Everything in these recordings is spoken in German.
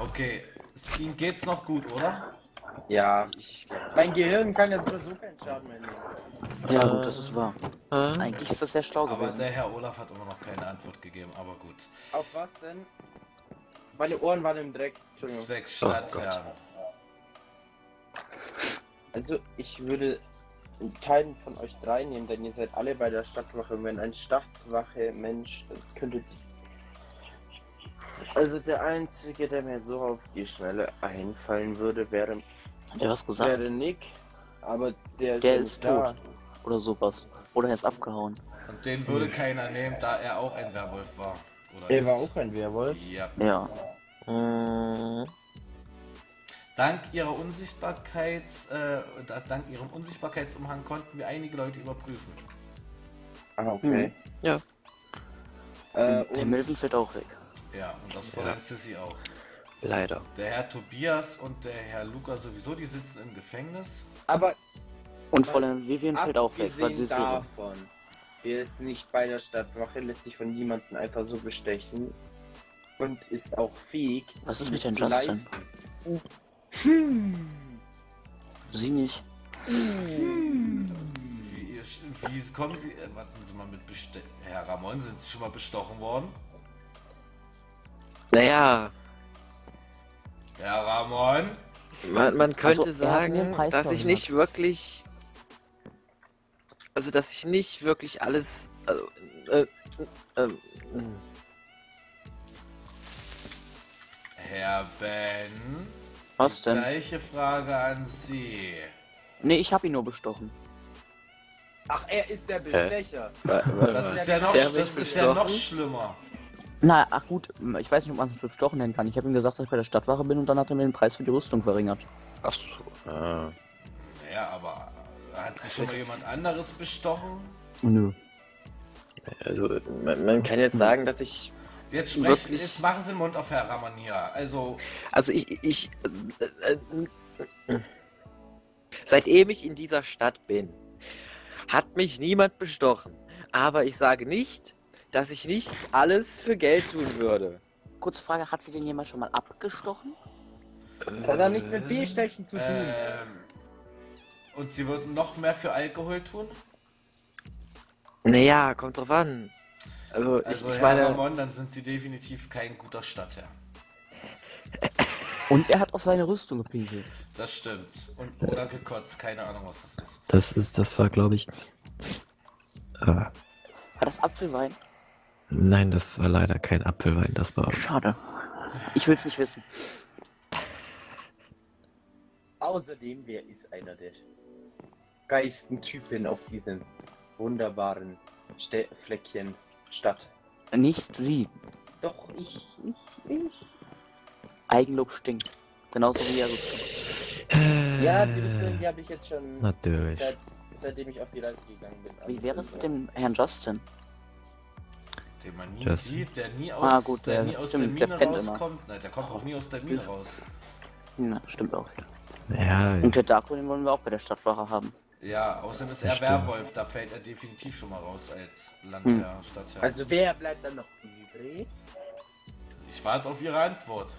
Okay, ihm geht's noch gut, oder? Ja, mein Gehirn kann jetzt versuchen, einen Schaden mehr. Ja gut, das ist wahr. Eigentlich ist das sehr schlau gewesen. Aber der Herr Olaf hat immer noch keine Antwort gegeben, aber gut. Auf was denn? Meine Ohren waren im Dreck. Entschuldigung. Zwecks Staatsherren. Also, ich würde keinen von euch drei nehmen, denn ihr seid alle bei der Stadtwache. Und wenn ein Stadtwache-Mensch könnte... Also der Einzige, der mir so auf die Schnelle einfallen würde, wäre... Hat er was gesagt? Wäre Nick, aber der ist tot. Oder sowas. Oder er ist abgehauen. Und den würde keiner nehmen, da er auch ein Werwolf war. Oder er ist... war auch ein Werwolf? Ja. Ja. Dank ihrem Unsichtbarkeitsumhang konnten wir einige Leute überprüfen. Ah, okay. Ja. Der Milvin fällt auch weg. Ja, und das von der Sissi auch. Leider. Der Herr Tobias und der Herr Luca sowieso, die sitzen im Gefängnis. Aber... Und vor allem Vivian fällt auch weg, weil sie ist davon. Wer ist nicht bei der Stadtwache, lässt sich von niemandem einfach so bestechen. Und ist auch fähig, was ist mit dem Justin? Sie nicht. Wie kommen Sie... Warten Sie mal mit Bestechen. Herr Ramon, sind Sie schon mal bestochen worden? Naja. Ja, Ramon. Man könnte also sagen, dass ich nicht wirklich... Also, dass ich nicht wirklich alles... Also, Herr Ben. Was denn? Gleiche Frage an Sie. Nee, ich habe ihn nur bestochen. Ach, er ist der Bestecher. Das ist ja noch schlimmer. Na, ach gut, ich weiß nicht, ob man es bestochen nennen kann. Ich habe ihm gesagt, dass ich bei der Stadtwache bin und dann hat er mir den Preis für die Rüstung verringert. Ach so. Naja, aber hat sich schon mal jemand anderes bestochen? Nö. Also, man kann jetzt sagen, dass ich... Jetzt sprechen, wirklich... jetzt machen Sie den Mund auf, Herr Ramanier. Also, seitdem ich in dieser Stadt bin, hat mich niemand bestochen. Aber ich sage nicht... dass ich nicht alles für Geld tun würde. Kurze Frage, hat sie denn jemand schon mal abgestochen? Das hat nichts mit Bestechen zu tun. Und sie würden noch mehr für Alkohol tun? Naja, kommt drauf an. Also ich meine... Ramon, dann sind sie definitiv kein guter Stadtherr. Und er hat auf seine Rüstung gepinkelt. Das stimmt. Und oder gekotzt, keine Ahnung, was das ist. Das war, glaube ich... War das Apfelwein? Nein, das war leider kein Apfelwein, das war... Schade. Ich will's nicht wissen. Außerdem, wer ist einer der geilsten Typen auf diesem wunderbaren Fleckchen Stadt? Nicht sie. Doch, ich. Eigenlob stinkt. Genauso wie Jesus. Ja, die Rüstung, die habe ich jetzt schon... Natürlich. Seitdem ich auf die Reise gegangen bin. Wie wäre es mit dem Herrn Justin? Den man nie sieht, der nie aus, gut, der nie aus der Mine rauskommt. Nein, der kommt auch nie aus der Mine raus. Na, stimmt auch. Ja, und der Darko, den wollen wir auch bei der Stadtwache haben. Ja, außerdem ist er Werwolf, da fällt er definitiv schon mal raus als Landherr, Stadtherr. Also wer bleibt dann noch übrig? Ich warte auf Ihre Antwort.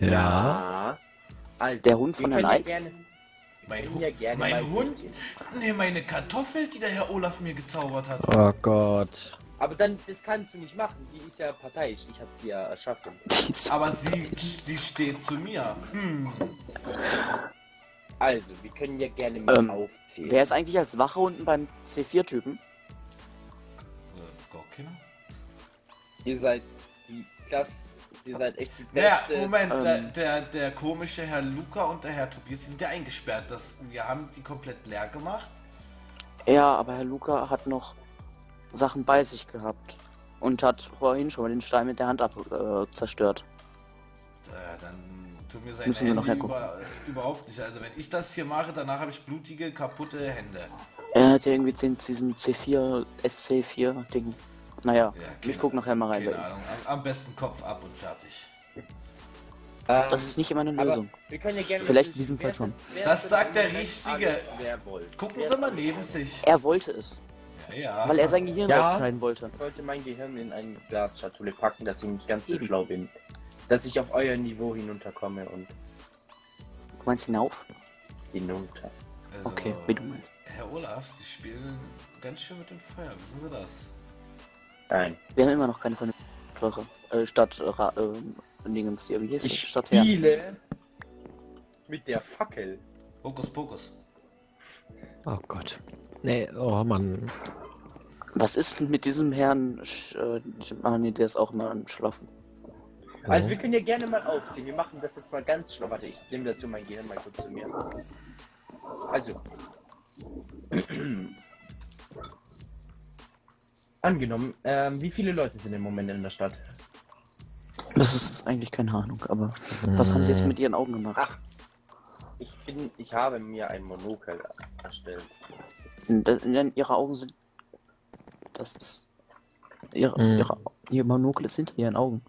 Ja. Also, der Hund von der Eik? Mein Hund? Nee, meine Kartoffel, die der Herr Olaf mir gezaubert hat. Oh Gott. Aber dann, das kannst du nicht machen. Die ist ja parteiisch. Ich hab sie ja erschaffen. Aber sie steht zu mir. Also, wir können ja gerne mal aufzählen. Wer ist eigentlich als Wache unten beim C4-Typen? Gockinger? Ihr seid echt die Beste. Ja, Moment, der komische Herr Luca und der Herr Tobias, die sind ja eingesperrt. Wir haben die komplett leer gemacht. Ja, aber Herr Luca hat noch Sachen bei sich gehabt. Und hat vorhin schon mal den Stein mit der Hand zerstört. Ja, dann tut mir sein Handy überhaupt nicht. Also wenn ich das hier mache, danach habe ich blutige, kaputte Hände. Er hat ja irgendwie diesen C4, SC4-Ding. Naja, ich guck nachher mal rein. Keine Ahnung. Am besten Kopf ab und fertig. Das ist nicht immer eine Lösung. Wir können ja gerne vielleicht in diesem Fall schon. Das sagt der Richtige. Gucken Sie mal neben sich. Er wollte es. Ja. Weil er sein Gehirn aufschneiden wollte. Ich wollte mein Gehirn in eine Glasschatulle packen, dass ich nicht ganz so schlau bin. Dass ich auf euer Niveau hinunterkomme und... Du meinst hinauf? Hinunter. Also, okay, wie du meinst. Herr Olaf, Sie spielen ganz schön mit dem Feuer, wissen Sie das? Nein. Wir haben immer noch keine vernünftige Stadt... Dingens hier. Wie ich spiele mit der Fackel. Hokus Pokus. Oh Gott. Nee, oh Mann. Was ist denn mit diesem Herrn? Der ist auch mal am Schlafen. Also wir können ja gerne mal aufziehen. Wir machen das jetzt mal ganz schlau. Warte, ich nehme dazu mein Gehirn mal kurz zu mir. Also. Angenommen, wie viele Leute sind im Moment in der Stadt? Das ist eigentlich keine Ahnung, aber was haben sie jetzt mit ihren Augen gemacht? Ach, ich habe mir ein Monokel erstellt. Ihre Augen sind... Das ist... Ihr Monokel ist hinter ihren Augen.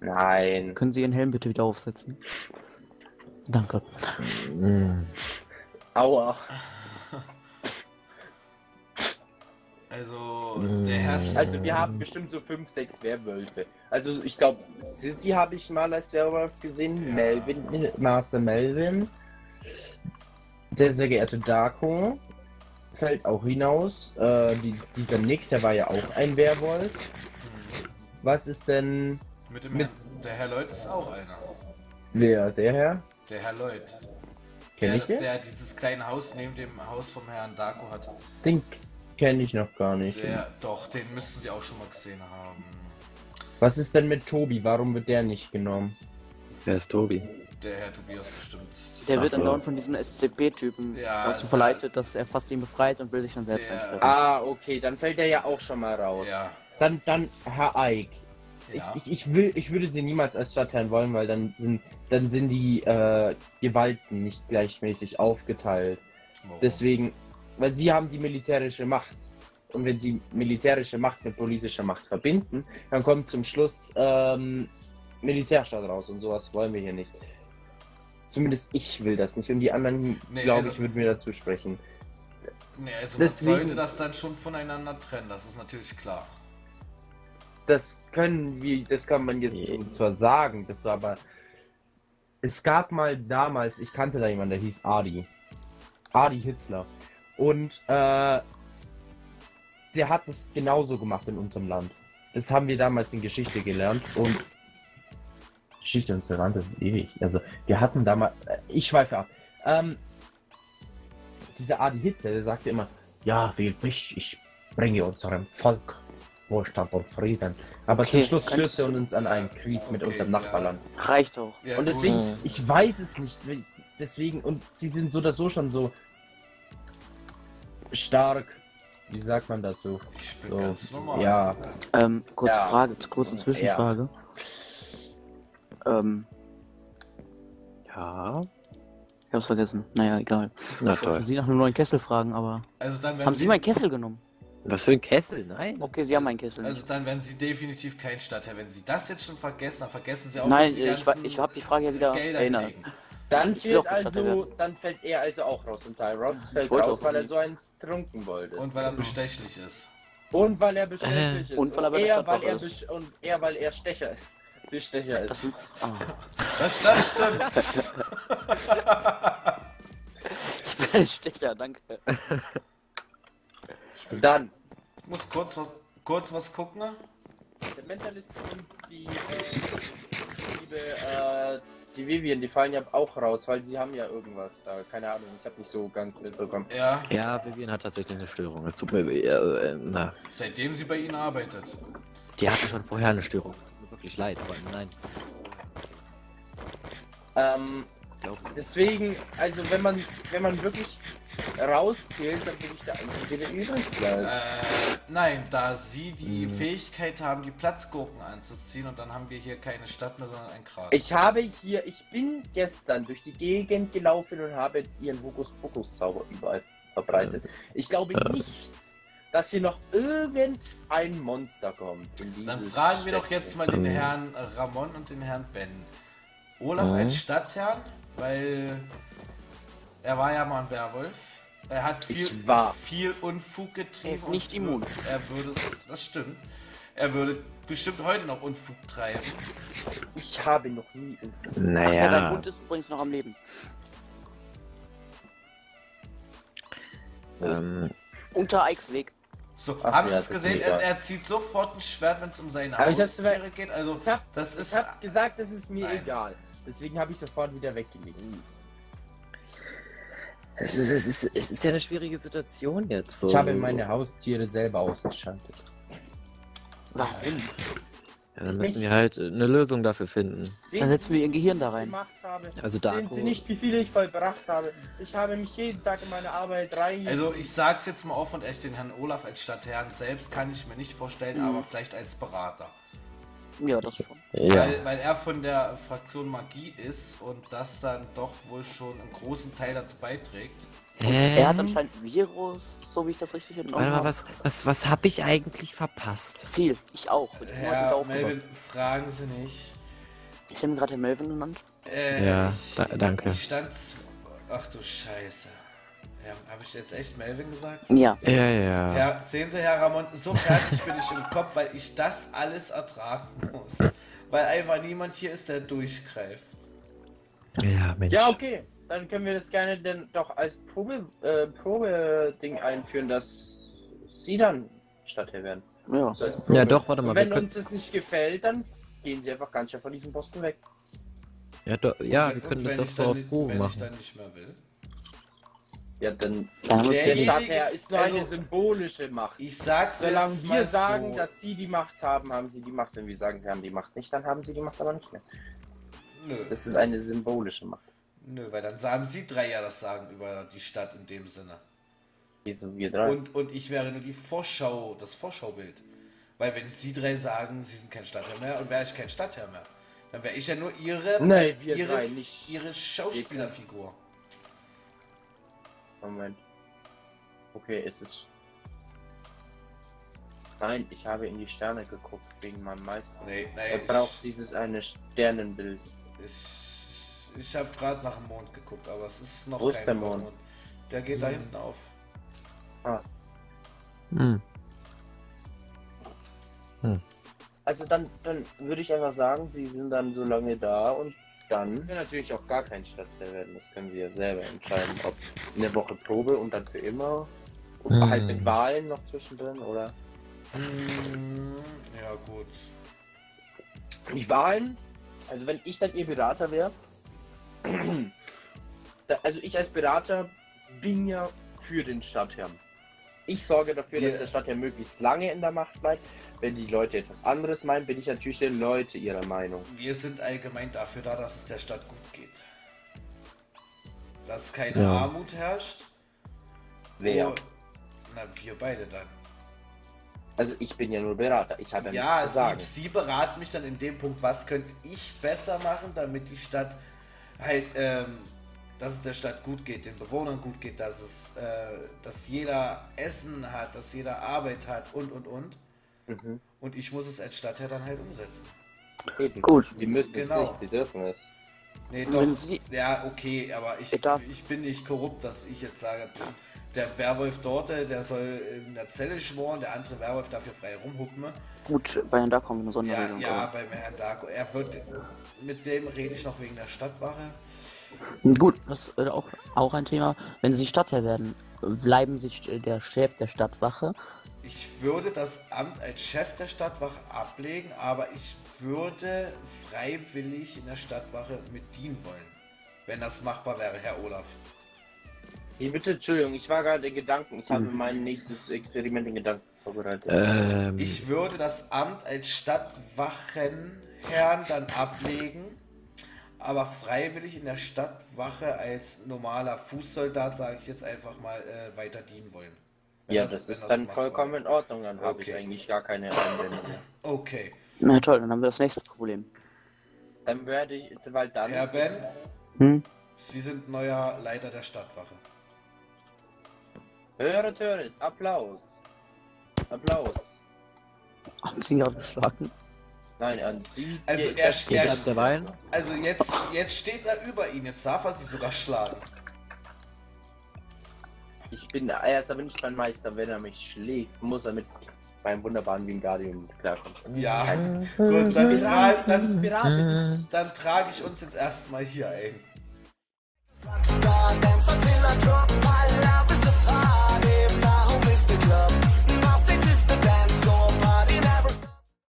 Nein. Können Sie Ihren Helm bitte wieder aufsetzen? Danke. Aua. Also, der Herr... Also, wir haben bestimmt so 5, 6 Werwölfe. Also, ich glaube, Sissi habe ich mal als Werwolf gesehen. Ja. Milvin, Master Milvin. Der sehr geehrte Darko. Fällt auch hinaus. Dieser Nick, der war ja auch ein Werwolf. Was ist denn... Der Herr Lloyd ist auch einer. Wer? Der Herr? Der Herr Lloyd. Kenn ich den? Der dieses kleine Haus neben dem Haus vom Herrn Darko hat. Ding. Kenne ich noch gar nicht. Doch, den müssten Sie auch schon mal gesehen haben. Was ist denn mit Tobi? Warum wird der nicht genommen? Wer ist Tobi? Der Herr Tobias bestimmt. Der wird andauernd von diesem SCP-Typen dazu verleitet, dass er fast ihn befreit und will sich dann selbst entschuldigen. Ah, okay, dann fällt er ja auch schon mal raus. Ja. Dann Herr Eik. Ja. Ich würde sie niemals als Stadtherrn wollen, weil dann sind die Gewalten nicht gleichmäßig aufgeteilt. Warum? Deswegen... Weil sie haben die militärische Macht. Und wenn sie militärische Macht mit politischer Macht verbinden, dann kommt zum Schluss Militärstaat raus. Und sowas wollen wir hier nicht. Zumindest ich will das nicht. Und die anderen, glaube ich, würden mir dazu sprechen. Nee, also deswegen, man sollte das dann schon voneinander trennen. Das ist natürlich klar. Das kann man jetzt zwar sagen. Das war aber... Es gab mal damals, ich kannte da jemanden, der hieß Adi. Adi Hitzler. Und der hat es genauso gemacht in unserem Land. Das haben wir damals in Geschichte gelernt. Und Geschichte unseres Landes ist ewig. Also wir hatten damals... ich schweife ab. Dieser Adi Hitzler, der sagte immer, ja, wählt mich, ich bringe unserem Volk Wohlstand und Frieden. Aber zum Schluss stürzt er uns an einen Krieg mit unserem Nachbarland. Reicht auch. Ja, und deswegen, ich weiß es nicht. Deswegen, und sie sind so oder so schon so... stark. Wie sagt man dazu? Ich bin ganz normal. Ja. Kurze Zwischenfrage. Ja. Ich hab's vergessen. Naja, egal. Na toll. Sie nach einem neuen Kessel fragen, aber... Also dann, haben Sie meinen Kessel genommen? Was für ein Kessel? Nein. Okay, Sie haben meinen Kessel. Also dann werden Sie definitiv kein Stadtherr. Wenn Sie das jetzt schon vergessen, dann vergessen Sie auch... Nein, ich hab die Frage ja wieder erinnert. Dann fällt er also auch raus. Und Tyrone fällt raus, weil er so einen trunken wollte. Und weil er bestechlich ist. Und weil er bestechlich ist. Und weil er Stecher ist. Bestecher ist. Das stimmt. Ich bin ein Stecher, danke. Dann. Ich muss kurz was gucken. Der Mentalist und die liebe die Vivian, die fallen ja auch raus, weil die haben ja irgendwas da. Keine Ahnung, ich habe nicht so ganz mitbekommen. Ja, Vivian hat tatsächlich eine Störung. Es tut mir weh. Seitdem sie bei Ihnen arbeitet. Die hatte schon vorher eine Störung. Das tut mir wirklich leid, aber nein. Deswegen, also wenn man wirklich rauszählt, dann bin ich der Einzige, der übrig bleibt. Nein, da sie die Fähigkeit haben, die Platzgurken anzuziehen, und dann haben wir hier keine Stadt mehr, sondern ein Krater. Ich bin gestern durch die Gegend gelaufen und habe ihren Hokus-Pokus-Zauber überall verbreitet. Ich glaube nicht, dass hier noch irgendein Monster kommt. Dann fragen wir doch jetzt mal den Herrn Ramon und den Herrn Ben. Olaf als Stadtherrn, weil er war ja mal ein Werwolf. Er hat viel Unfug getrieben. Er ist nicht immun. Er würde, das stimmt. Er würde bestimmt heute noch Unfug treiben. Ich habe noch nie Unfug. Naja. Ach, der Hund ist übrigens noch am Leben. Unter Eiksweg. So, haben Sie es gesehen? Er zieht sofort ein Schwert, wenn es um seine Haustiere geht. Also, ich habe gesagt, das ist mir egal. Deswegen habe ich sofort wieder weggelegt. Es ist ja eine schwierige Situation jetzt. So, ich habe meine Haustiere selber ausgeschaltet. Warum? Ja, dann müssen wir halt eine Lösung dafür finden. Dann setzen wir ihr Gehirn da rein. Also Darko. Sehen Sie nicht, wie viele ich vollbracht habe? Ich habe mich jeden Tag in meine Arbeit rein. Also ich sag's jetzt mal offen und echt, den Herrn Olaf als Stadtherrn selbst kann ich mir nicht vorstellen, aber vielleicht als Berater. Ja, das schon. Ja. Weil er von der Fraktion Magie ist und das dann doch wohl schon einen großen Teil dazu beiträgt. Er hat anscheinend Virus, so wie ich das richtig entnommen habe. Warte mal, was habe ich eigentlich verpasst? Viel, ich auch. Ja, Milvin, fragen Sie nicht. Ich habe gerade Milvin genannt. Ja, danke. Ach du Scheiße. Ja, habe ich jetzt echt Milvin gesagt? Ja. Ja. Ja, sehen Sie, Herr Ramon, so fertig bin ich im Kopf, weil ich das alles ertragen muss. Weil einfach niemand hier ist, der durchgreift. Ja, Mensch. Ja, okay. Dann können wir das gerne denn doch als Probe-Ding einführen, dass Sie dann Stadtherr werden. Ja. Also ja, doch, warte mal. Und wenn uns das nicht gefällt, dann gehen Sie einfach ganz schnell von diesem Posten weg. Ja, wir können das doch so auf Probe machen. Wenn ich dann nicht mehr will. Ja, dann... Der Stadtherr ist nur eine symbolische Macht. Ich sag's jetzt mal so. Solange wir sagen, dass Sie die Macht haben Sie die Macht. Wenn wir sagen, Sie haben die Macht nicht, dann haben Sie die Macht aber nicht mehr. Nö. Das ist eine symbolische Macht. Nö, weil dann haben Sie drei ja das Sagen über die Stadt in dem Sinne. Also wir drei. Und ich wäre nur die Vorschau, das Vorschaubild. Weil wenn Sie drei sagen, Sie sind kein Stadtherr mehr und wäre ich kein Stadtherr mehr, dann wäre ich ja nur Ihre Schauspielerfigur. Moment. Okay, es ist... Nein, ich habe in die Sterne geguckt, wegen meinem Meister. Nee, er braucht dieses eine Sternenbild. Ich habe gerade nach dem Mond geguckt, aber es ist noch kein der Mond. Der geht da hinten auf. Ah. Also dann würde ich einfach sagen, Sie sind dann so lange da und dann wir natürlich auch gar kein Stadtteil werden. Das können Sie ja selber entscheiden, ob eine Woche Probe und dann für immer und halt mit Wahlen noch zwischendrin oder. Ja gut. Die Wahlen? Also wenn ich dann Ihr Berater wäre. Also ich als Berater bin ja für den Stadtherrn. Ich sorge dafür, dass der Stadtherr möglichst lange in der Macht bleibt. Wenn die Leute etwas anderes meinen, bin ich natürlich den Leuten ihrer Meinung. Wir sind allgemein dafür da, dass es der Stadt gut geht. Dass keine Armut herrscht. Wer? Oh, na, wir beide dann. Also ich bin ja nur Berater, ich habe ja nichts zu sagen. Sie beraten mich dann in dem Punkt, was könnte ich besser machen, damit die Stadt... halt, dass es der Stadt gut geht, den Bewohnern gut geht, dass es, dass jeder Essen hat, dass jeder Arbeit hat und. Und ich muss es als Stadtherr dann halt umsetzen. Gut. Sie müssen es nicht, Sie dürfen es. Nee, doch, ja, okay, aber ich bin nicht korrupt, dass ich jetzt sage, der Werwolf dort, der soll in der Zelle schworen, der andere Werwolf dafür frei rumhuppen. Gut, bei Herrn Darko haben wir eine Sonderregelung. Ja, bei Herrn Darko. Er wird, mit dem rede ich noch wegen der Stadtwache. Gut, das ist auch ein Thema. Wenn Sie Stadtherr werden, bleiben Sie der Chef der Stadtwache? Ich würde das Amt als Chef der Stadtwache ablegen, aber ich würde freiwillig in der Stadtwache mitdienen wollen, wenn das machbar wäre, Herr Olaf. Hey, bitte, Entschuldigung, ich war gerade in Gedanken. Ich habe mein nächstes Experiment in Gedanken vorbereitet. Ich würde das Amt als Stadtwachenherrn dann ablegen, aber freiwillig in der Stadtwache als normaler Fußsoldat, sage ich jetzt einfach mal, weiter dienen wollen. Wenn das ist dann vollkommen in Ordnung. Dann habe ich eigentlich gar keine Einwände mehr. Okay. Na toll, dann haben wir das nächste Problem. Dann werde ich, weil dann... Herr Ben? Sie sind neuer Leiter der Stadtwache. Höret, Applaus. Applaus. Haben Sie ihn aufgeschlagen? Nein, an sie. Also er steht da rein. Also jetzt steht er über ihn. Jetzt darf er sie sogar schlagen. Ich bin erst aber nicht mein Meister. Wenn er mich schlägt, muss er mit meinem wunderbaren Wingardium klarkommen. Ja, gut, dann trage ich uns jetzt erstmal hier ein.